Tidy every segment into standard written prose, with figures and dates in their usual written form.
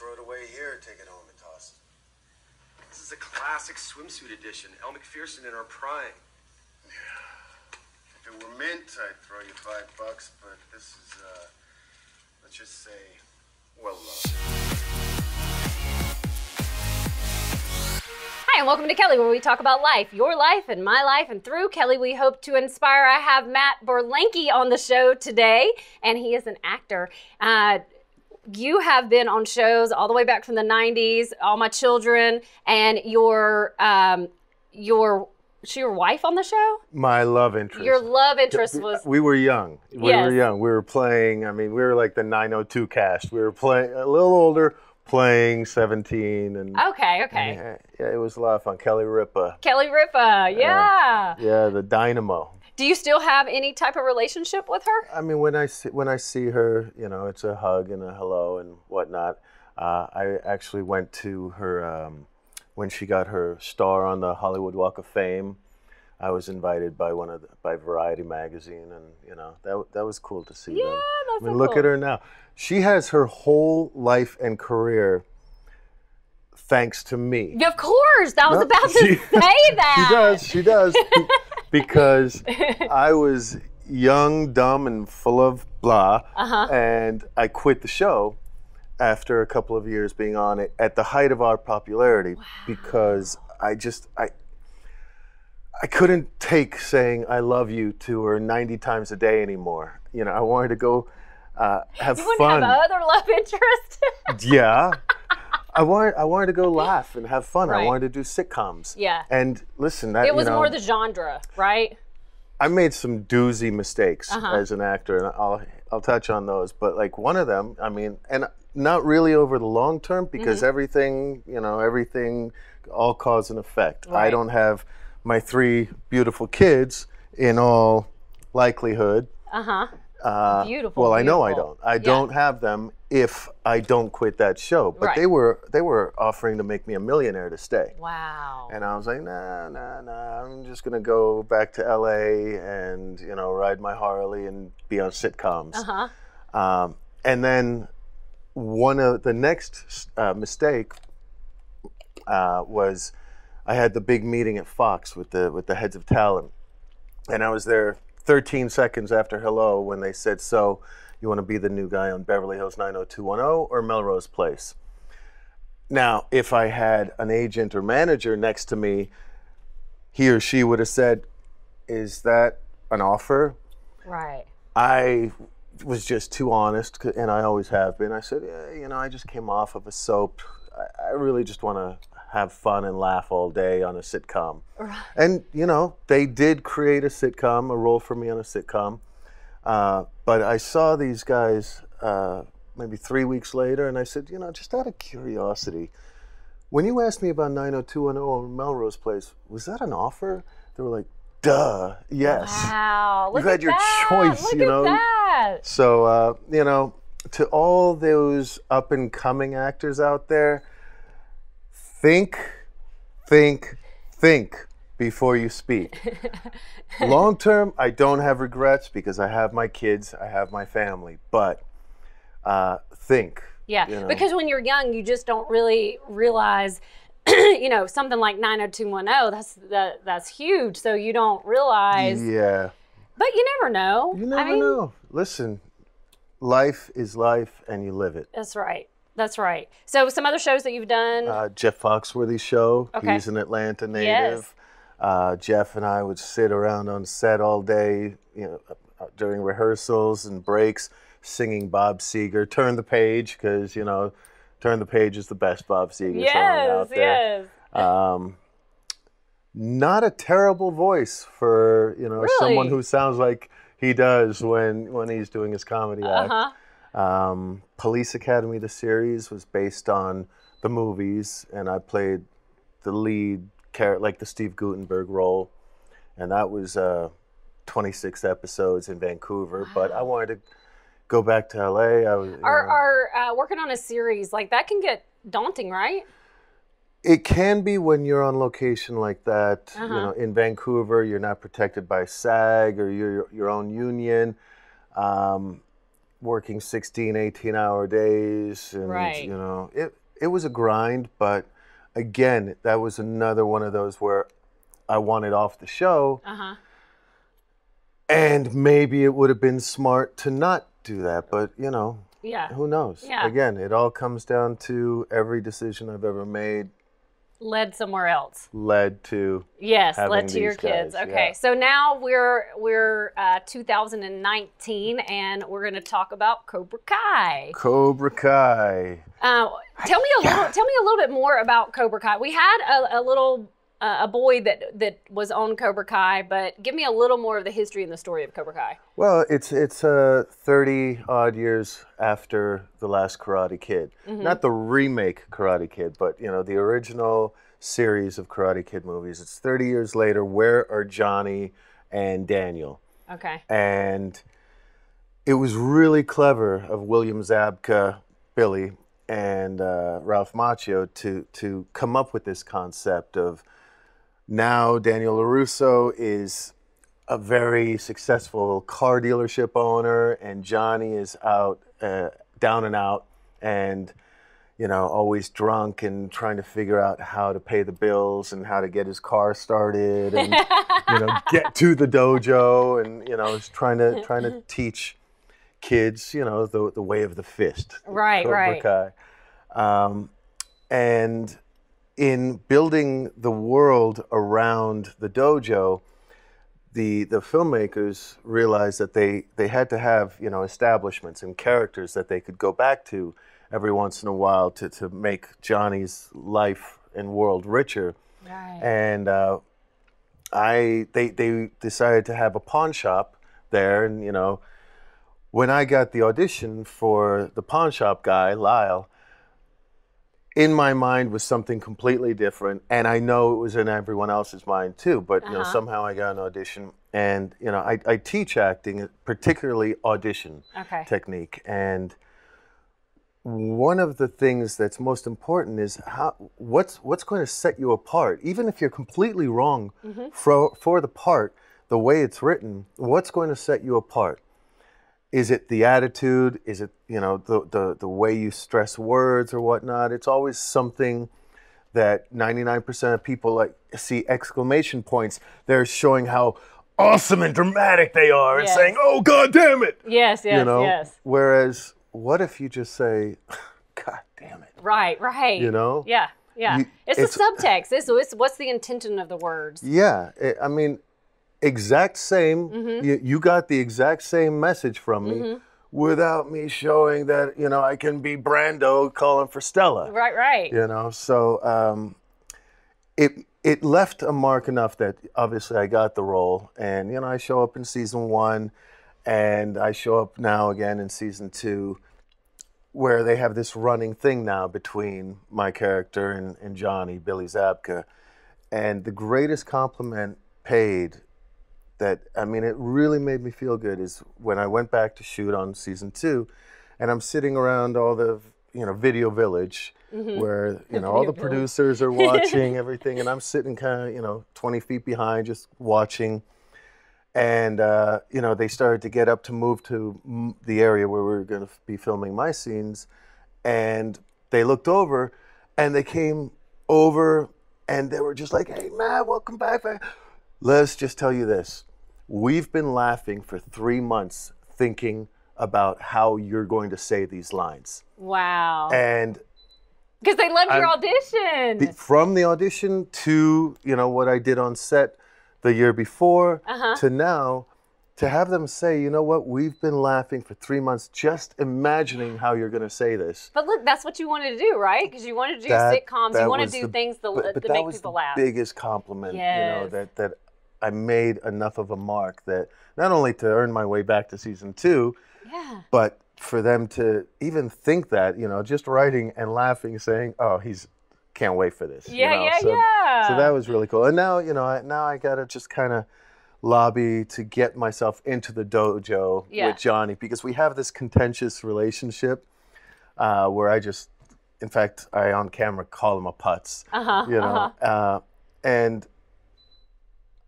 throw it away here, take it home and toss it. This is a classic swimsuit edition. Elle McPherson in her prime. Yeah. If it were mint, I'd throw you $5, but this is, let's just say, well loved. Hi, and welcome to Kelly, where we talk about life, your life and my life, and through Kelly we hope to inspire. I have Matt Borlenghi on the show today, and he is an actor. You have been on shows all the way back from the 90s, All My Children, and your wife on the show? My love interest. Your love interest was... We were young. We were young. We were playing, I mean, we were like the 902 cast. We were playing a little older, playing 17 and okay and yeah, it was a lot of fun. Kelly Ripa, yeah, the dynamo. Do you still have any type of relationship with her? I mean, when I see her, you know, it's a hug and a hello and whatnot. I actually went to her when she got her star on the Hollywood Walk of Fame. I was invited by Variety magazine, and you know that was cool to see. Yeah, them. That's I mean, so look cool. at her now. She has her whole life and career thanks to me. Of course, I was about to say that. She does, because I was young, dumb, and full of blah, and I quit the show after a couple of years being on it at the height of our popularity. Wow. Because I couldn't take saying I love you to her 90 times a day anymore. You know, I wanted to go have fun. You wouldn't have other love interest? Yeah. I wanted to go laugh and have fun. Right. I wanted to do sitcoms. Yeah. And listen, that, it was, you know, more the genre, right? I made some doozy mistakes as an actor, and I'll touch on those. But like one of them, I mean, and not really over the long term, because everything, you know, all cause and effect. Right. I don't have my three beautiful kids, in all likelihood. Beautiful. Well, I know I don't. I don't have them if I don't quit that show. But they were offering to make me a millionaire to stay. Wow. And I was like, nah. I'm just gonna go back to LA and, you know, ride my Harley and be on sitcoms. And then one of the next mistake was, I had the big meeting at Fox with the heads of talent, and I was there 13 seconds after hello when they said, "So, you want to be the new guy on Beverly Hills 90210 or Melrose Place?" Now, if I had an agent or manager next to me, he or she would have said, "Is that an offer?" Right. I was just too honest, and I always have been. I said, yeah, "You know, I just came off of a soap. I really just want to have fun and laugh all day on a sitcom." Right. And, you know, they did create a sitcom, a role for me on a sitcom. But I saw these guys maybe 3 weeks later, and I said, you know, just out of curiosity, when you asked me about 90210 or Melrose Place, was that an offer? They were like, duh, yes. Wow, look at that. You had your choice, look, you know. Look at that. So, you know, to all those up-and-coming actors out there, think before you speak. Long term, I don't have regrets because I have my kids, I have my family, but think. Yeah, you know. Because when you're young, you just don't really realize, you know, something like 90210, that's huge, so you don't realize. Yeah. But you never know. You never know. Listen, life is life and you live it. That's right. That's right. So some other shows that you've done? Jeff Foxworthy's show. Okay. He's an Atlanta native. Yes. Jeff and I would sit around on set all day, you know, during rehearsals and breaks, singing Bob Seger, "Turn the Page," because, you know, "Turn the Page" is the best Bob Seger song out there. Yes. Not a terrible voice for, you know, someone who sounds like he does when he's doing his comedy act. Police Academy: The Series was based on the movies, and I played the lead character, like the Steve Gutenberg role, and that was 26 episodes in Vancouver. Wow. But I wanted to go back to LA. Are working on a series like that can get daunting, right? It can be when you're on location like that. You know, in Vancouver, you're not protected by SAG or your own union. working 16, 18-hour days. And, right. You know, it was a grind, but again, that was another one of those where I wanted off the show. Uh-huh. And maybe it would have been smart to not do that, but, you know, yeah. Who knows? Yeah. Again, it all comes down to every decision I've ever made. Led somewhere else. Led to yes, led to your kids. Guys. Okay, yeah. So now we're 2019, and we're going to talk about Cobra Kai. Cobra Kai. Tell me a little bit more about Cobra Kai. We had a boy that was on Cobra Kai, but give me a little more of the history and the story of Cobra Kai. Well, it's 30 odd years after the last Karate Kid. Mm-hmm. Not the remake Karate Kid, but you know, the original series of Karate Kid movies. It's 30 years later. Where are Johnny and Daniel? Okay. And it was really clever of William Zabka, Billy, and Ralph Macchio to come up with this concept of, now Daniel LaRusso is a very successful car dealership owner, and Johnny is out, down and out, and you know, always drunk and trying to figure out how to pay the bills and how to get his car started and you know, get to the dojo, and you know, is trying to teach kids, you know, the way of the fist, right, Cobra Kai. And in building the world around the dojo, the filmmakers realized that they had to have, you know, establishments and characters that they could go back to every once in a while to make Johnny's life and world richer. Right. And they decided to have a pawn shop there, and you know, when I got the audition for the pawn shop guy, Lyle, in my mind was something completely different, and I know it was in everyone else's mind too, but you know, somehow I got an audition, and you know, I teach acting, particularly audition technique, and one of the things that's most important is what's going to set you apart, even if you're completely wrong for the part, the way it's written, what's going to set you apart? Is it the attitude? Is it, you know, the way you stress words or whatnot? It's always something that 99% of people like see exclamation points. They're showing how awesome and dramatic they are, and saying, "Oh, God damn it!" Yes, yes, you know? Yes. Whereas, what if you just say, "God damn it!" Right, right. You know? Yeah, yeah. It's a subtext. It's what's the intention of the words? Yeah, I mean. Exact same, you got the exact same message from me without me showing that, you know, I can be Brando calling for Stella. Right, right. You know, so it left a mark enough that obviously I got the role, and, you know, I show up in season 1, and I show up now again in season 2, where they have this running thing now between my character and Johnny, Billy Zabka, and the greatest compliment paid that, I mean, it really made me feel good, is when I went back to shoot on season 2, and I'm sitting around all the, you know, Video Village, where, you know, all the producers are watching everything, and I'm sitting kind of, you know, 20 feet behind just watching. And, you know, they started to get up to move to the area where we were going to be filming my scenes. And they looked over, and they came over, and they were just like, "Hey, Matt, welcome back. Let's just tell you this. We've been laughing for 3 months thinking about how you're going to say these lines." Wow. And because they loved your audition. From the audition to, you know, what I did on set the year before to now, to have them say, "You know what, we've been laughing for 3 months just imagining how you're going to say this." But look, that's what you wanted to do, right? Because you wanted to do sitcoms, you wanted to do things that make people laugh. But that was the biggest compliment, you know, that I made enough of a mark that not only to earn my way back to season 2, but for them to even think that, you know, just writing and laughing, saying, "Oh, he's can't wait for this." Yeah, you know? So that was really cool. And now, you know, now I got to just kind of lobby to get myself into the dojo with Johnny, because we have this contentious relationship where I just, in fact, I on camera call him a putz, you know, and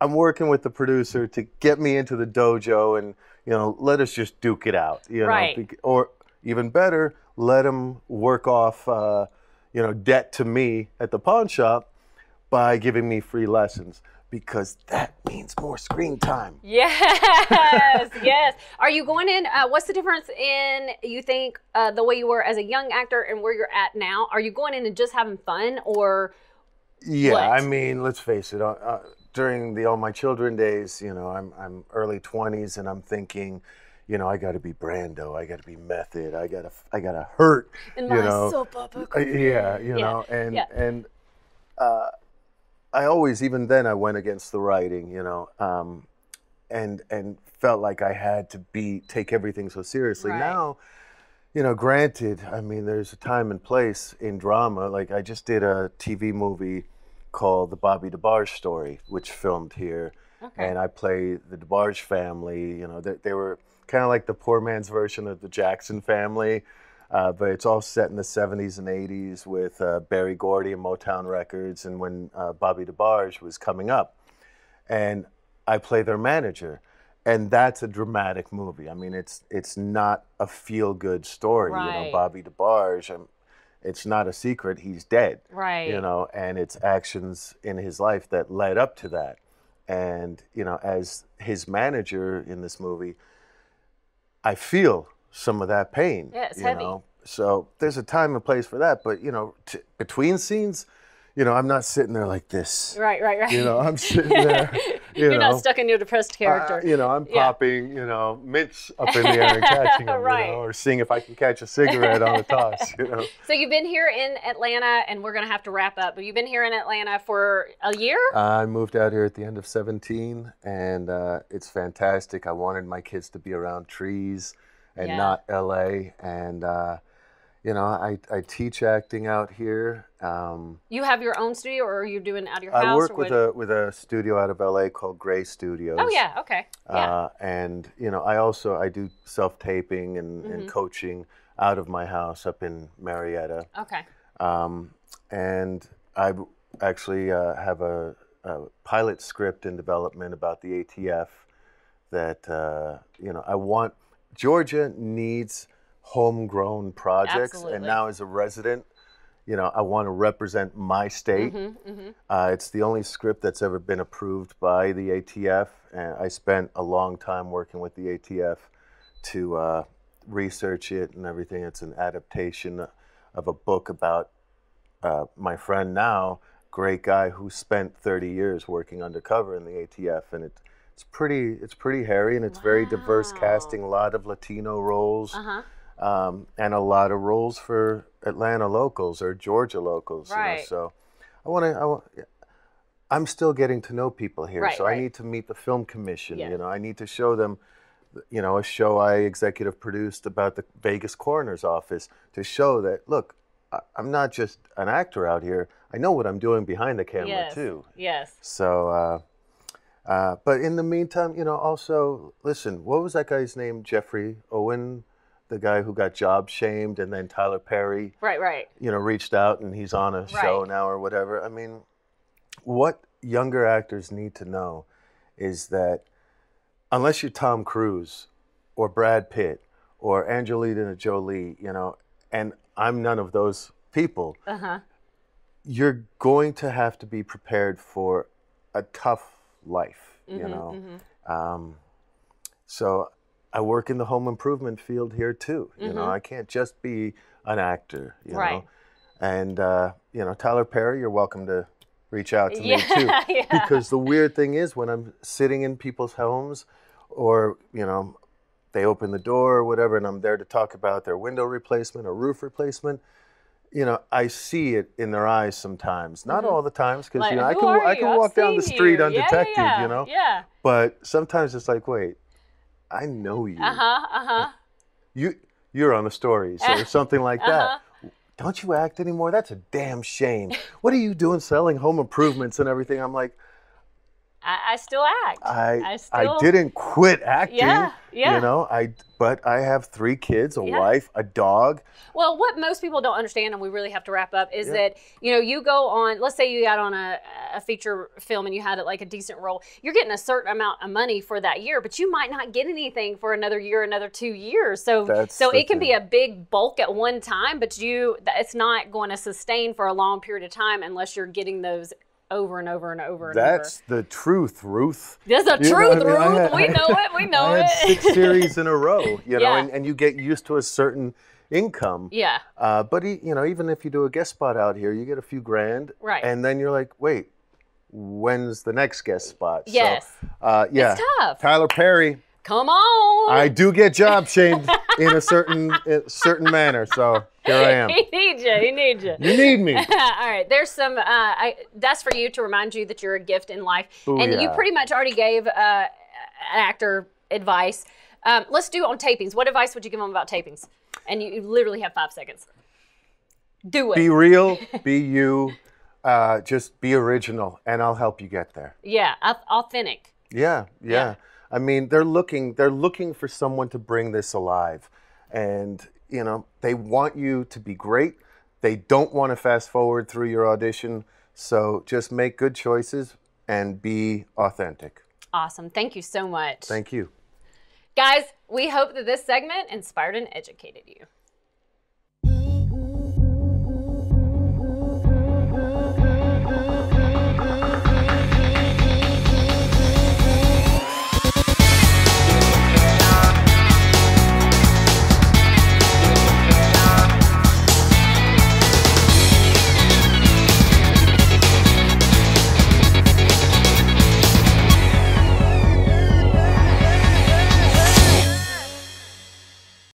I'm working with the producer to get me into the dojo, and you know, let us just duke it out, you right. know, or even better, let him work off, you know, debt to me at the pawn shop by giving me free lessons, because that means more screen time. Yes, yes. Are you going in, what's the difference in, you think, the way you were as a young actor and where you're at now? Are you going in and just having fun, or yeah, what? I mean, let's face it, during the All My Children days, you know, I'm early 20s and I'm thinking, you know, I got to be Brando, I got to be Method, I got to hurt, and you know. Soap opera. Yeah, you yeah. know, and, yeah. and I always, even then, I went against the writing, you know, and felt like I had to take everything so seriously. Right. Now, you know, granted, I mean, there's a time and place in drama. Like, I just did a TV movie called The Bobby DeBarge Story, which filmed here. Okay. And I play the DeBarge family. You know, they were kind of like the poor man's version of the Jackson family. But it's all set in the 70s and 80s with Barry Gordy and Motown Records, and when Bobby DeBarge was coming up. And I play their manager. And that's a dramatic movie. I mean, it's not a feel-good story. Right. You know, Bobby DeBarge, it's not a secret, he's dead. Right. You know, and it's actions in his life that led up to that. And, you know, as his manager in this movie, I feel some of that pain. Yeah, it's heavy. Know? So there's a time and place for that. But, you know, between scenes, you know, I'm not sitting there like this. Right, right, right. You know, I'm sitting there. You're not stuck in your depressed character. You know, I'm popping, you know, mints up in the air and catching them, right. you know, or seeing if I can catch a cigarette on a toss, you know. So you've been here in Atlanta, and we're going to have to wrap up, but you've been here in Atlanta for a year? I moved out here at the end of 17, and it's fantastic. I wanted my kids to be around trees and yeah. not L.A., and, you know, I teach acting out here. You have your own studio, or are you doing out of your house? I work with a studio out of LA called Gray Studios. Oh yeah, okay. Yeah. And you know, I do self taping and coaching out of my house up in Marietta. Okay. And I actually have a pilot script in development about the ATF that you know, I want. Georgia needs homegrown projects. Absolutely. And now as a resident, you know, I want to represent my state. It's the only script that's ever been approved by the ATF, and I spent a long time working with the ATF to research it and everything. It's an adaptation of a book about my friend now, great guy who spent 30 years working undercover in the ATF, and it's pretty hairy, and it's wow. very diverse casting, a lot of Latino roles. Uh-huh. And a lot of roles for Atlanta locals or Georgia locals. Right. You know, so I'm still getting to know people here. Right, so right. I need to meet the film commission. Yeah. You know, I need to show them, you know, a show I executive produced about the Vegas coroner's office to show that, look, I'm not just an actor out here. I know what I'm doing behind the camera yes. too. Yes. So, but in the meantime, you know, also, listen, what was that guy's name? Jeffrey Owen? The guy who got job shamed, and then Tyler Perry, right, right, you know, reached out, and he's on a right. show now or whatever. I mean, what younger actors need to know is that unless you're Tom Cruise or Brad Pitt or Angelina Jolie, you know, and I'm none of those people, you're going to have to be prepared for a tough life, you know. So I work in the home improvement field here too. You know, I can't just be an actor, you right. know. And, you know, Tyler Perry, you're welcome to reach out to yeah, me too. Yeah. Because the weird thing is, when I'm sitting in people's homes, or, you know, they open the door or whatever, and I'm there to talk about their window replacement or roof replacement, you know, I see it in their eyes sometimes. Not all the times, because, like, you know, I can walk down the street undetected, yeah, yeah, you know. Yeah. But sometimes it's like, wait, I know you. You're on the stories or something like that. Don't you act anymore? That's a damn shame. What are you doing selling home improvements and everything? I'm like, I still act. I didn't quit acting. Yeah, yeah. You know, but I have 3 kids, a wife, a dog. Well, what most people don't understand, and we really have to wrap up, is that, you know, you go on, let's say you got on a feature film and you had like a decent role. You're getting a certain amount of money for that year, but you might not get anything for another year, another 2 years. So it can be a big bulk at one time, but it's not going to sustain for a long period of time unless you're getting those over and over and over and over. That's the truth, Ruth. That's the truth, Ruth. We know it. We know it. I had 6 series in a row, you know, and you get used to a certain income. Yeah. But, you know, even if you do a guest spot out here, you get a few grand. Right. And then you're like, wait, when's the next guest spot? Yes. So, it's tough. Tyler Perry. Come on. I do get job shamed in a certain manner, so here I am. He needs you. He needs you. You need me. All right. There's some. That's for you to remind you that you're a gift in life, and you pretty much already gave an actor advice. Let's do on tapings. What advice would you give them about tapings? And you literally have 5 seconds. Do it. Be real. Be you. Just be original, and I'll help you get there. Yeah. Authentic. Yeah. Yeah. I mean, they're looking for someone to bring this alive, and you know, they want you to be great. They don't want to fast forward through your audition. So just make good choices and be authentic. Awesome. Thank you so much. Thank you. Guys, we hope that this segment inspired and educated you.